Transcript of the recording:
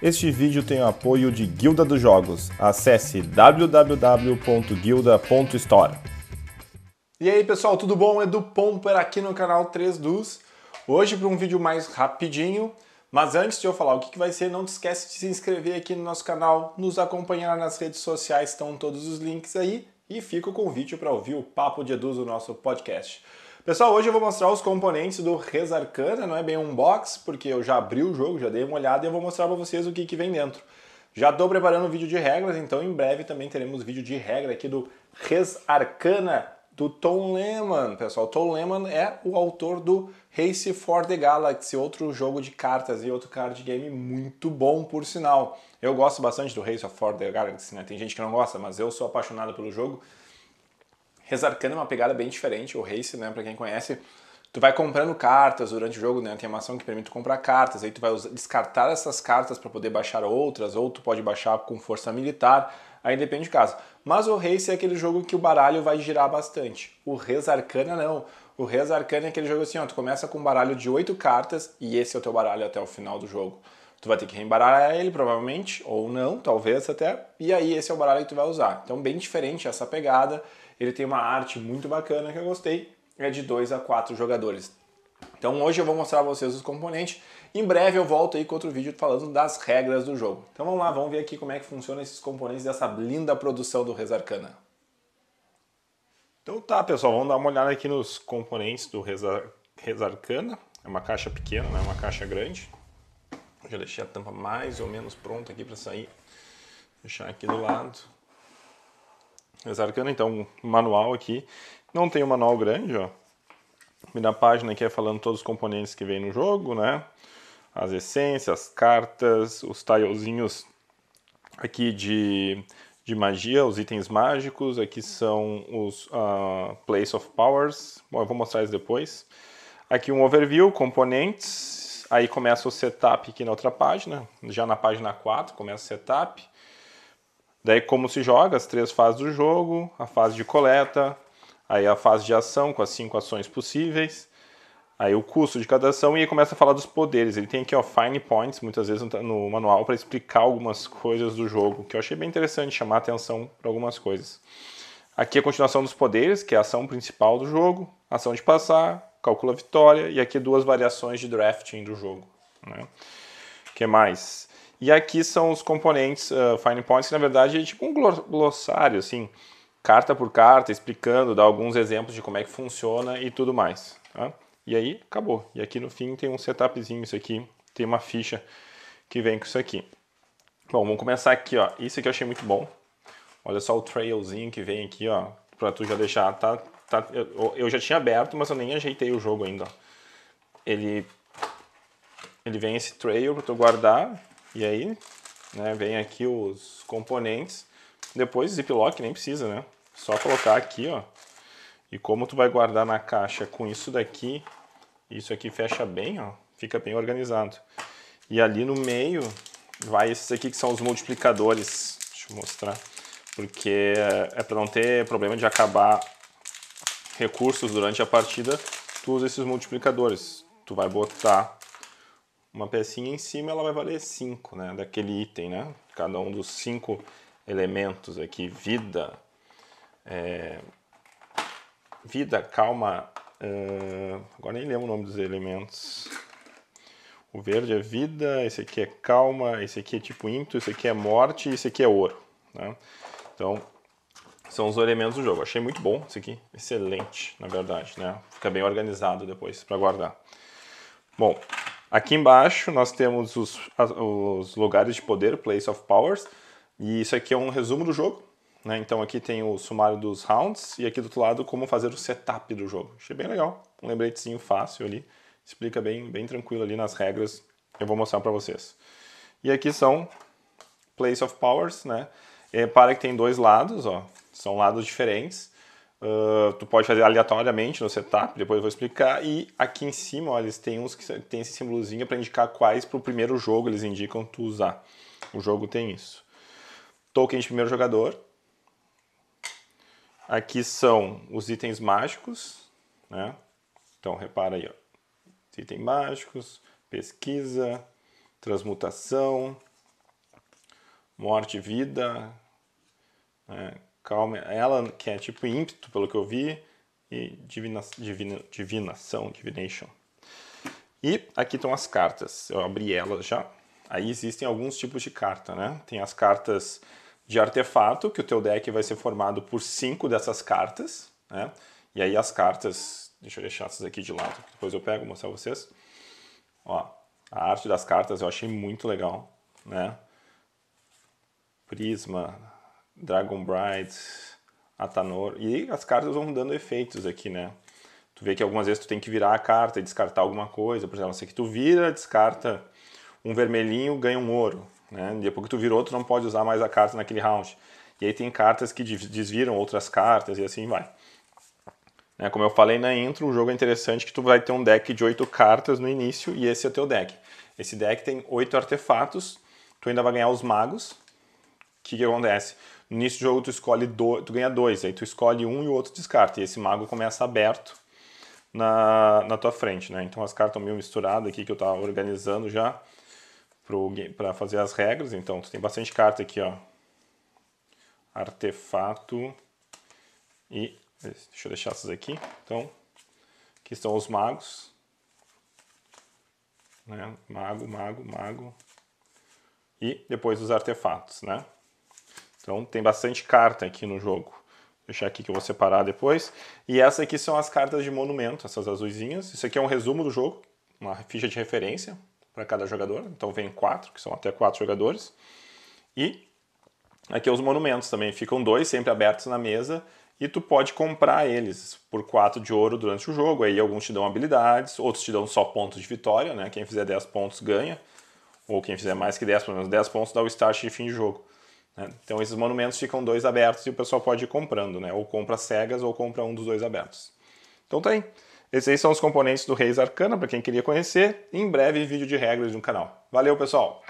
Este vídeo tem o apoio de Guilda dos Jogos. Acesse www.guilda.store. E aí pessoal, tudo bom? Edu Pomper aqui no canal 3Dus. Hoje para um vídeo mais rapidinho, mas antes de eu falar o que vai ser, não te esquece de se inscrever aqui no nosso canal, nos acompanhar nas redes sociais, estão todos os links aí, e fica o convite para ouvir o Papo de Edu, o nosso podcast. Pessoal, hoje eu vou mostrar os componentes do Res Arcana, não é bem um box, porque eu já abri o jogo, já dei uma olhada e eu vou mostrar para vocês o que vem dentro. Já estou preparando um vídeo de regras, então em breve também teremos vídeo de regra aqui do Res Arcana do Tom Lehman, pessoal. Tom Lehman é o autor do Race for the Galaxy, outro jogo de cartas e outro card game muito bom, por sinal. Eu gosto bastante do Race for the Galaxy, né? Tem gente que não gosta, mas eu sou apaixonado pelo jogo. Res Arcana é uma pegada bem diferente, o Race, né, pra quem conhece, tu vai comprando cartas durante o jogo, né, tem uma ação que permite comprar cartas, aí tu vai descartar essas cartas para poder baixar outras, ou tu pode baixar com força militar, aí depende do caso. Mas o Race é aquele jogo que o baralho vai girar bastante, o Res Arcana não. O Res Arcana é aquele jogo assim, ó, tu começa com um baralho de 8 cartas, e esse é o teu baralho até o final do jogo. Tu vai ter que reembaralhar ele, provavelmente, ou não, talvez até, e aí esse é o baralho que tu vai usar. Então bem diferente essa pegada. Ele tem uma arte muito bacana que eu gostei, é de 2 a 4 jogadores. Então hoje eu vou mostrar pra vocês os componentes, em breve eu volto aí com outro vídeo falando das regras do jogo. Então vamos lá, vamos ver aqui como é que funciona esses componentes dessa linda produção do Res Arcana. Então tá pessoal, vamos dar uma olhada aqui nos componentes do Res Arcana. É uma caixa pequena, não é uma caixa grande. Já deixei a tampa mais ou menos pronta aqui pra sair, deixar aqui do lado. Res Arcana, então, manual aqui. Não tem um manual grande, ó. Primeira página aqui é falando todos os componentes que vem no jogo, né? As essências, as cartas, os tilezinhos aqui de magia, os itens mágicos. Aqui são os Place of Powers. Bom, eu vou mostrar isso depois. Aqui um overview, componentes. Aí começa o setup aqui na outra página. Já na página 4 começa o setup. Daí como se joga, as 3 fases do jogo, a fase de coleta, aí a fase de ação com as 5 ações possíveis, aí o custo de cada ação e aí começa a falar dos poderes. Ele tem aqui, ó, fine points, muitas vezes no manual, para explicar algumas coisas do jogo, que eu achei bem interessante, chamar atenção para algumas coisas. Aqui a continuação dos poderes, que é a ação principal do jogo, ação de passar, calcula a vitória, e aqui 2 variações de drafting do jogo, né? O que mais? E aqui são os componentes Fine Points, que na verdade é tipo um glossário, assim, carta por carta, explicando, dá alguns exemplos de como é que funciona e tudo mais, tá? E aí, acabou. E aqui no fim tem um setupzinho, isso aqui, tem uma ficha que vem com isso aqui. Bom, vamos começar aqui, ó. Isso aqui eu achei muito bom. Olha só o trailzinho que vem aqui, ó, pra tu já deixar, tá eu já tinha aberto, mas eu nem ajeitei o jogo ainda, ó. Ele vem esse trail pra tu guardar. E aí, né, vem aqui os componentes, depois ziplock nem precisa, né? Só colocar aqui, ó. E como tu vai guardar na caixa com isso daqui, isso aqui fecha bem, ó, fica bem organizado. E ali no meio vai esses aqui que são os multiplicadores, deixa eu mostrar, porque é para não ter problema de acabar recursos durante a partida, tu usa esses multiplicadores, tu vai botar uma pecinha em cima, ela vai valer 5, né, daquele item, né, cada um dos 5 elementos aqui, vida, calma, agora nem lembro o nome dos elementos, o verde é vida, esse aqui é calma, esse aqui é tipo ímpeto, esse aqui é morte, esse aqui é ouro, né, então são os elementos do jogo. Achei muito bom esse aqui, excelente, na verdade, né, fica bem organizado depois para guardar. Bom, aqui embaixo nós temos os lugares de poder, Place of Powers, e isso aqui é um resumo do jogo, né? Então aqui tem o sumário dos rounds, e aqui do outro lado como fazer o setup do jogo. Achei bem legal, um lembretezinho fácil ali, explica bem tranquilo ali nas regras, eu vou mostrar para vocês. E aqui são Place of Powers, né? Repara que tem 2 lados, ó, são lados diferentes. Tu pode fazer aleatoriamente no setup, depois eu vou explicar. E aqui em cima, ó, eles têm uns que tem esse símbolozinho para indicar quais para o primeiro jogo eles indicam tu usar. O jogo tem isso. Token de primeiro jogador. Aqui são os itens mágicos, né? Então repara aí, ó. Itens mágicos, pesquisa, transmutação, morte e vida, né? Calma, ela que é tipo ímpeto, pelo que eu vi, e divination. E aqui estão as cartas, eu abri elas já. Aí existem alguns tipos de carta, né? Tem as cartas de artefato, que o teu deck vai ser formado por 5 dessas cartas, né? E aí as cartas, deixa eu deixar essas aqui de lado, depois eu pego e mostrar pra vocês. Ó, a arte das cartas eu achei muito legal, né? Prisma, Dragon Bride, Atanor, e as cartas vão dando efeitos aqui, né? Tu vê que algumas vezes tu tem que virar a carta e descartar alguma coisa, por exemplo, essa aqui tu vira, descarta um vermelhinho, ganha um ouro, né? Depois que tu virou, tu não pode usar mais a carta naquele round. E aí tem cartas que desviram outras cartas e assim vai. Né? Como eu falei na intro, o jogo é interessante que tu vai ter um deck de 8 cartas no início e esse é o teu deck. Esse deck tem 8 artefatos, tu ainda vai ganhar os magos. O que acontece? No início do jogo tu escolhe tu ganha 2, aí tu escolhe um e o outro descarta. E esse mago começa aberto na tua frente, né? Então as cartas estão meio misturadas aqui, que eu estava organizando já para fazer as regras. Então tu tem bastante carta aqui, ó, artefato e deixa eu deixar essas aqui. Então aqui estão os magos, né? Mago, mago, mago e depois os artefatos, né? Então tem bastante carta aqui no jogo. Deixar aqui que eu vou separar depois. E essas aqui são as cartas de monumento, essas azuisinhas. Isso aqui é um resumo do jogo, uma ficha de referência para cada jogador. Então vem 4, que são até 4 jogadores. E aqui os monumentos também. Ficam 2 sempre abertos na mesa. E tu pode comprar eles por 4 de ouro durante o jogo. Aí alguns te dão habilidades, outros te dão só pontos de vitória, né? Quem fizer 10 pontos ganha. Ou quem fizer mais que 10, pelo menos 10 pontos, dá o start de fim de jogo. Então esses monumentos ficam 2 abertos e o pessoal pode ir comprando, né? Ou compra cegas ou compra um dos 2 abertos. Então tá aí. Esses aí são os componentes do Res Arcana, para quem queria conhecer. Em breve, vídeo de regras no canal. Valeu, pessoal!